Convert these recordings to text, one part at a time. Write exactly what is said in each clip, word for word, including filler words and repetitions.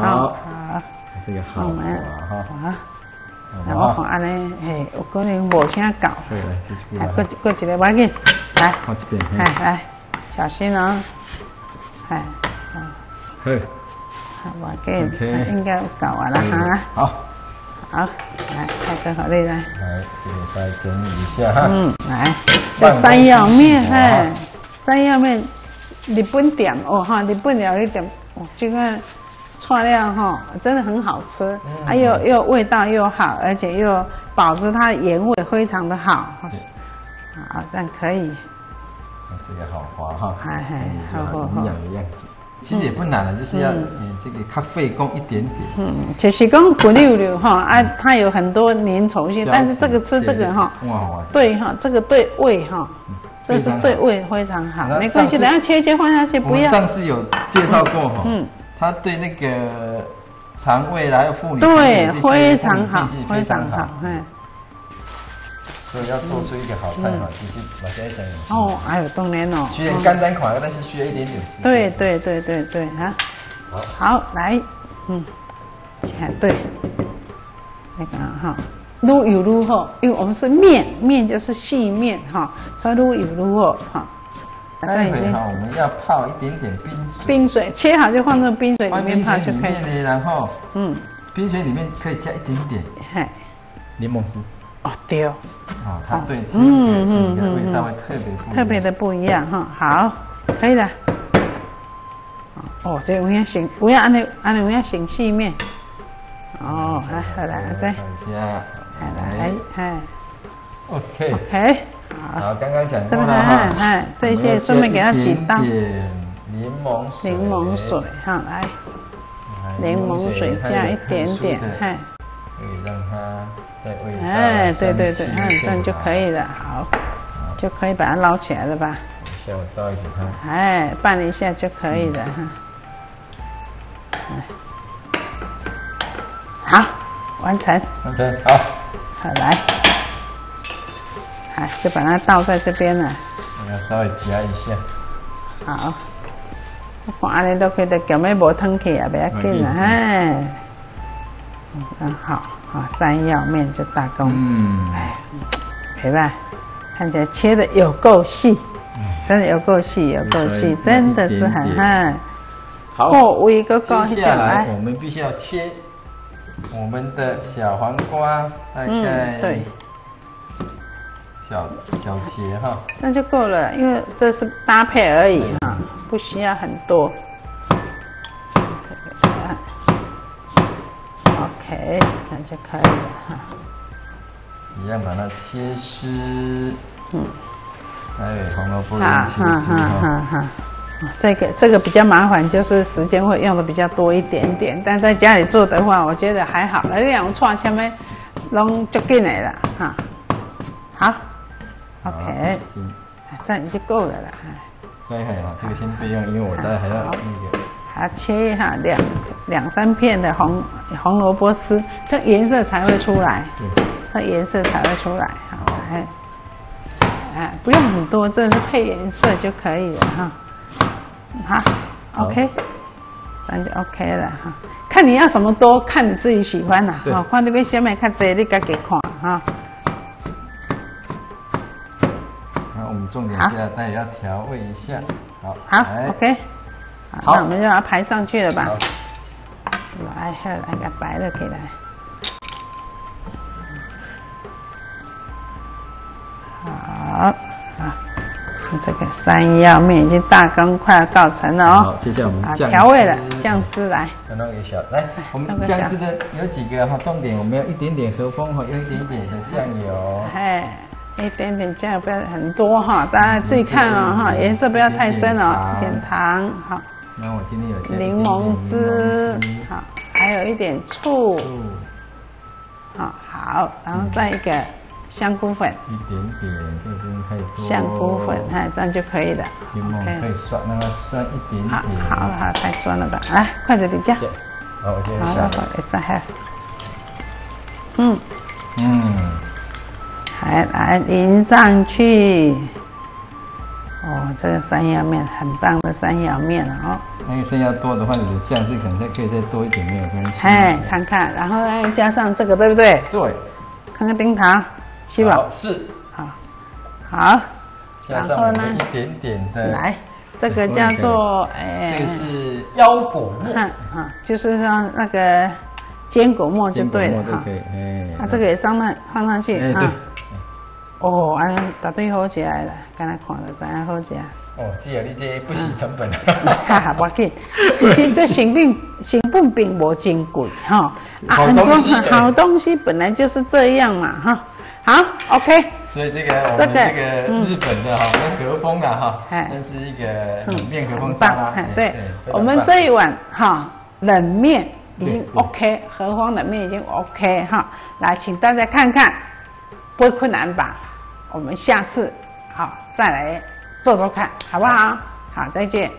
好，这个好啊哈，然后看安尼，嘿，有可能无啥搞，来，过过一个环境，来，来来，小心啊，哎，嘿，好，我给应该搞完了哈，好，好，来，大哥好嘞，来，来，这个再整理一下哈，嗯，来，这山药面，哎，山药面，日本店哦哈，日本料理店，哦，这个。 串料哈，真的很好吃，啊又又味道又好，而且又保持它的原味，非常的好。好，这样可以。这个好滑哈，哎哎，好好好，营养的样子。其实也不难了，就是要这个咖啡工一点点。嗯，就是讲骨溜溜哈，啊，它有很多粘稠性，但是这个吃这个哈，对哈，这个对胃哈。 这是对胃非常好，没关系，等下切一切放下去，不要。上次有介绍过哈，嗯，它对那个肠胃还有妇女对非常好，非常好，哎。所以要做出一个好菜嘛，其实我现在讲哦，哎呦，当然哦，虽然简单款，但是需要一点点时间。对对对对对啊！好，来，嗯，对，那个哈。 滷油滷厚，因为我们是面，面就是细面哈，所以滷油滷厚哈。待会哈，我们要泡一点点冰水。冰水切好就放到冰水里面泡就可以。里面然后嗯，冰水里面可以加一点点，嘿，柠檬汁。哦对哦，哦它对这个整个味道会特别特别的不一样哈。好，可以了。哦，这有影形，有影安尼安尼有影形细面。哦，来好了，阿仔。 来，哎 ，OK， OK， 好，刚刚讲过了哈，哎，这些顺便给它挤到柠檬水，柠檬水哈，来，柠檬水加一点点，哎，可以让它在味道，哎，对对对，嗯，这样就可以了，好，就可以把它捞起来了吧？等一下我烧一点它，哎，拌一下就可以了哈，好。 完成，完成，好，好来，好，就把它倒在这边了。我要稍微夹一下。好，我看安尼都可以，咸的无汤去也不要紧啦，哎。嗯，好，好，山药面就大功。嗯，哎，陪伴，看起来切的有够细，真的有够细，有够细，真的是很嗨。好，够味个够细。接下来我们必须要切。 我们的小黄瓜大概对小小茄哈，这样就够了，因为这是搭配而已哈，不需要很多。这个 ，OK， 这样就可以了哈。一样把它切丝，嗯，还有红萝卜也切丝哈。 这个这个比较麻烦，就是时间会用的比较多一点点，但在家里做的话，我觉得还好。那两串前面拢就进来了哈。好 ，OK， 这样就够了啦。对，还好，这个先备用，因为我待会还要那个。还切一下两两三片的红红萝卜丝，这颜色才会出来，它颜色才会出来。好，哎，哎，不用很多，这是配颜色就可以了哈。 好 ，OK， 这样就 OK 了哈。看你要什么多，看你自己喜欢啦。好，看你要什么较济，你家己看哈。那我们重点是要待会要调味一下。好，好 ，OK。好，那我们就把它排上去了吧。来，来个白的起来。好。 这个山药面已经大功快要告成了哦。好，接下来我们调味了，酱汁来。弄一小，来，我们酱汁的有几个哈？重点我们要一点点和风哈，要一点点的酱油。哎，一点点酱油不要很多哈，大家自己看哦哈，颜色不要太深哦。一点糖，好。那我今天有加柠檬汁，好，还有一点醋。好，好，然后再一个。 香菇粉一点点，这个不用太多。香菇粉，哎，这样就可以了。柠檬可以酸，那么酸一点点。好，好好，太酸了吧？来，筷子比较。好，我先下。好，我先下。嗯嗯，来来淋上去。哦，这个山药面很棒的山药面哦。那个剩下多的话，你的酱汁可能再可以再多一点，没有关系。哎，看看，然后再加上这个，对不对？对。看看冰糖，是吧？是。好，好。加上我们一点点的。来，这个叫做哎。这个是腰果末。嗯嗯，就是像那个坚果末就对了哈。哎。那这个也上面放上去啊。哦，安尼绝对好起来了，刚才看了，怎样好起来？哦，姐啊，你这不惜成本。哈哈，不要紧，其实这成本成本并不珍贵哈。好东西，好东西本来就是这样嘛哈。好 ，OK。所以这个我们这个日本的哈，跟和风啊哈，真是一个冷面和风沙拉。对，我们这一碗哈冷面已经 OK， 和风冷面已经 OK 哈。来，请大家看看，不会困难吧？我们下次好再来做做看，好不好？好，再见。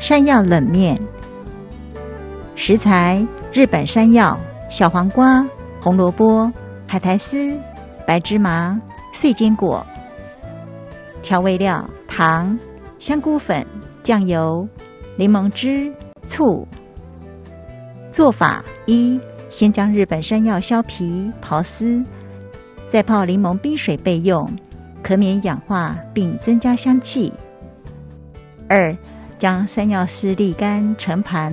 山药冷面，食材：日本山药、小黄瓜、红萝卜、海苔丝、白芝麻、碎坚果。调味料：糖、香菇粉、酱油、柠檬汁、醋。做法一：先将日本山药削皮、刨丝，再泡柠檬冰水备用，可免氧化并增加香气。二：将山药丝沥干盛盘。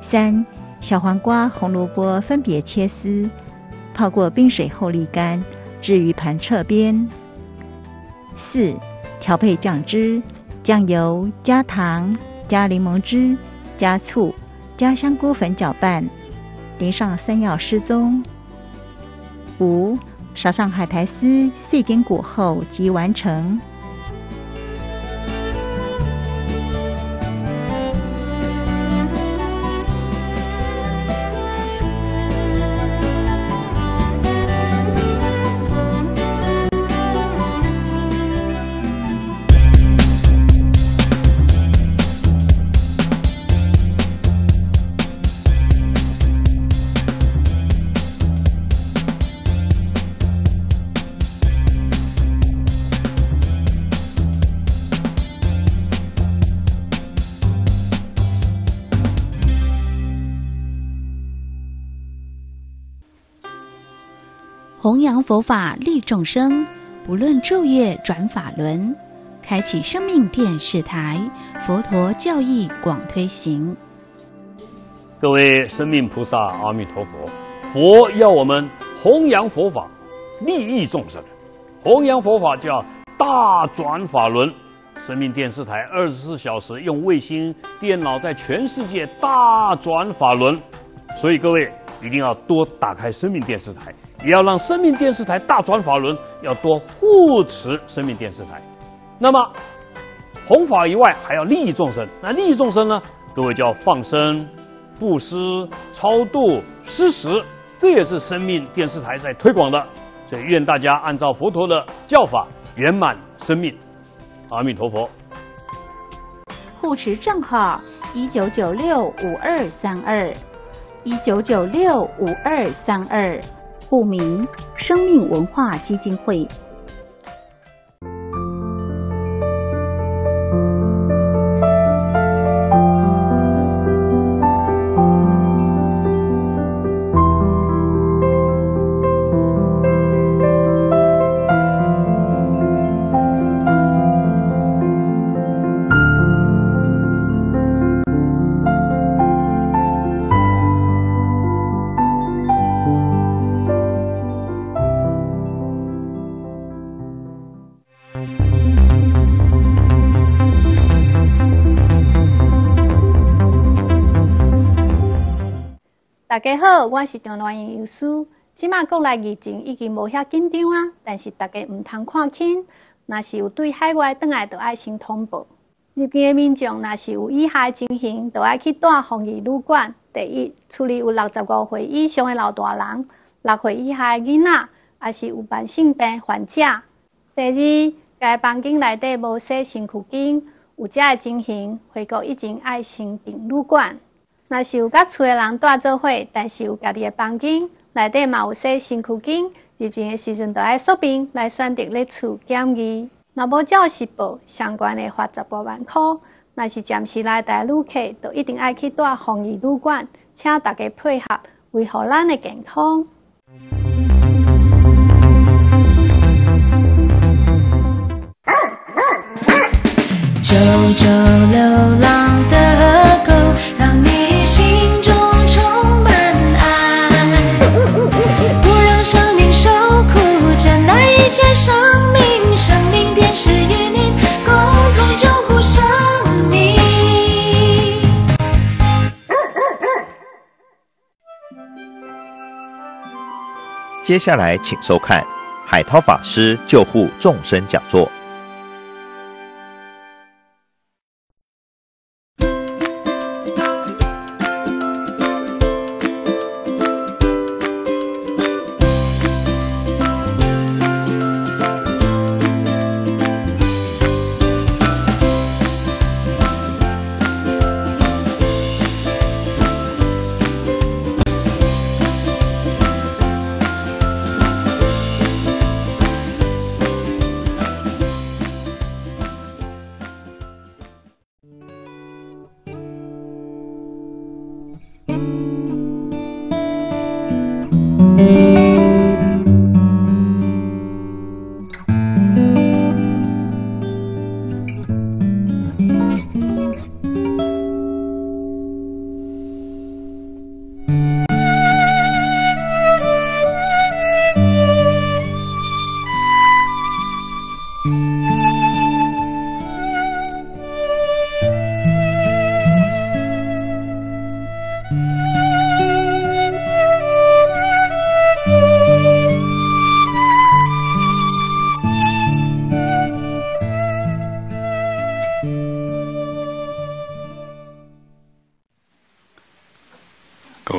三：小黄瓜、红萝卜分别切丝，泡过冰水后沥干，置于盘侧边。四：调配酱汁，酱油加糖加柠檬汁加醋。加香菇粉搅拌，淋上山药丝中。五，撒上海苔丝、碎坚果后即完成。弘扬佛法利众生，不论昼夜转法轮，开启生命电视台，佛陀教义广推行。各位生命菩萨，阿弥陀佛。佛要我们弘扬佛法，利益众生。弘扬佛法叫大转法轮。生命电视台二十四小时用卫星、电脑在全世界大转法轮。所以各位一定要多打开生命电视台。也要让生命电视台大转法轮，要多护持生命电视台。那么，弘法以外还要利益众生。那利益众生呢？各位就要放生、布施、超度、施食，这也是生命电视台在推广的。所以，愿大家按照佛陀的教法圆满生命。阿弥陀佛。护持账号：一九九六五二三二，一九九六五二三二。户名：生命文化基金会。大家好，我是张暖英药师。即马国内疫情已经无遐紧张啊，但是大家唔通看轻。若是有对海外转来，就要先通报。入境的民众，若是有以下情形，就要去住防疫旅馆。第一，处理有六十五岁以上的老大人、六岁以下的囡仔，也是有慢性病患者。第二，该房间内底无洗身躯巾，有遮的情形，回国以前要先订旅馆。若是有甲厝诶人住做伙，但是有家己诶房间，内底嘛有洗身躯巾，入境的时阵就爱锁屏来选择咧厝检疫。若无照实报，相关的罚十八万块。若是暂时来台旅客，就一定爱去住防疫旅馆，请大家配合，维护咱的健康。 九九流浪的狗，让你心中充满爱，不让生命受苦，珍爱一切生命，生命便是与您共同救护生命。接下来，请收看海涛法师救护众生讲座。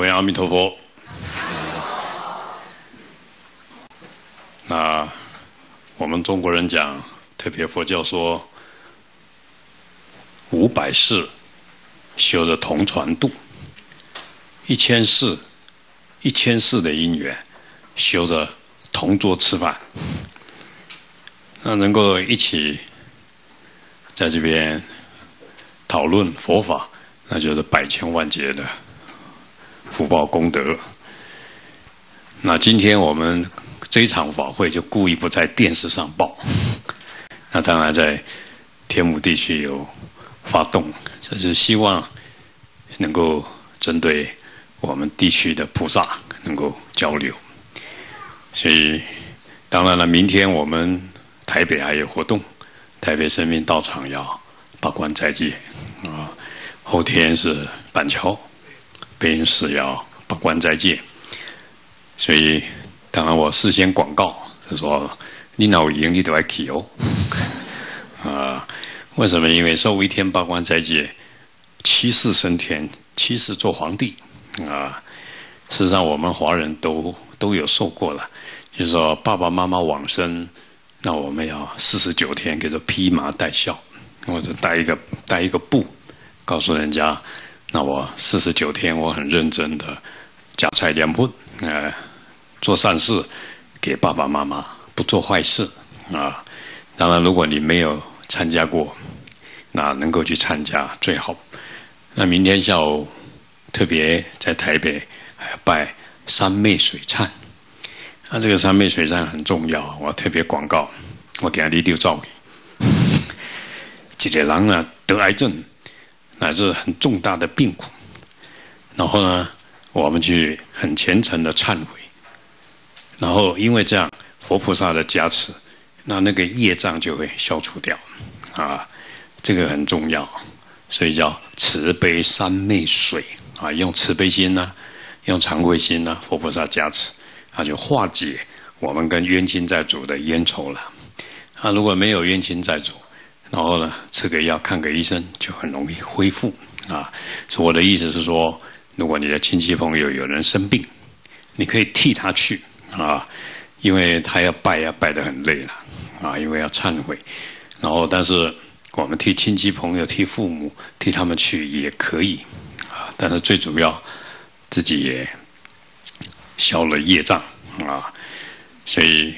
阿弥陀佛。那我们中国人讲，特别佛教说，五百世修着同船渡，一千世一千世的因缘修着同桌吃饭，那能够一起在这边讨论佛法，那就是百千万劫的 福报功德。那今天我们这一场法会就故意不在电视上报。那当然在天母地区有发动，这是希望能够针对我们地区的菩萨能够交流。所以当然了，明天我们台北还有活动，台北生命道场要八关斋戒啊，后天是板桥。 北影寺要八关斋戒，所以当然我事先广告是说，你若有盈利都要去哦。啊，为什么？因为受一天八关斋戒，七世升天，七世做皇帝啊。事实上，我们华人都都有受过了，就是说爸爸妈妈往生，那我们要四十九天给他披麻戴孝，或者带一个带一个布，告诉人家。 那我四十九天，我很认真的夹菜两份，呃，做善事，给爸爸妈妈，不做坏事啊。当然，如果你没有参加过，那能够去参加最好。那明天下午特别在台北拜三昧水忏，那这个三昧水忏很重要，我特别广告，我给他你六兆，一个人啊得癌症。 乃至很重大的病苦，然后呢，我们去很虔诚的忏悔，然后因为这样佛菩萨的加持，那那个业障就会消除掉，啊，这个很重要，所以叫慈悲三昧水啊，用慈悲心呢、啊，用惭愧心呢、啊，佛菩萨加持，那就化解我们跟冤亲债主的冤仇了。啊，如果没有冤亲债主， 然后呢，吃个药、看个医生就很容易恢复啊。所以我的意思是说，如果你的亲戚朋友有人生病，你可以替他去啊，因为他要拜要拜得很累了啊，因为要忏悔。然后，但是我们替亲戚朋友、替父母、替他们去也可以啊，但是最主要自己也消了业障啊，所以